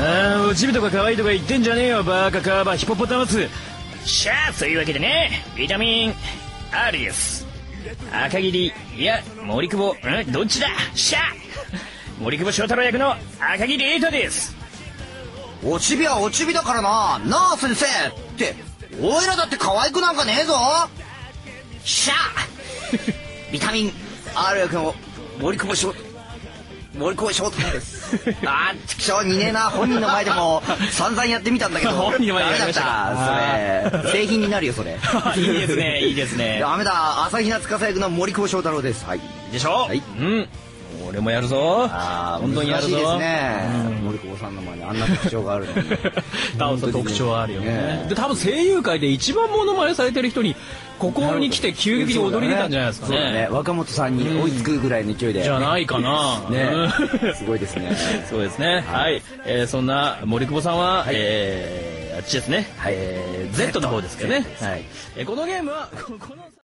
ああ、おちびとか可愛いとか言ってんじゃねえよ、バカカーバヒポポタマス。シャー、そういうわけでね、ビタミン R です。赤霧、いや森久保、うん、どっちだ、シャー森久保祥太郎役の赤木玲太です。おちびはおちびだからな、なあ先生っておいらだって可愛くなんかねえぞ、シャービタミン R 役の森久保祥太郎です。あー、ちくしょう、似ねえな。本人の前でも散々やってみたんだけどダメだった、それ。製品になるよそれ。いいですね、いいですね。ダメだ、朝比奈司役の森久保祥太郎です。はい、でしょ、はい、うん、俺もやるぞ。あ、本当にやるぞ。難しいですね、森久保さんの前にあんな特徴があるのに。多分特徴あるよね。で、多分声優界で一番モノマネされてる人にここに来て急激に踊り出たんじゃないですかね。若本さんに追いつくぐらいの勢いでじゃないかな。ね、すごいですね。そうですね。はい、そんな森久保さんはあっちですね、Z の方ですけどね。このゲームはこの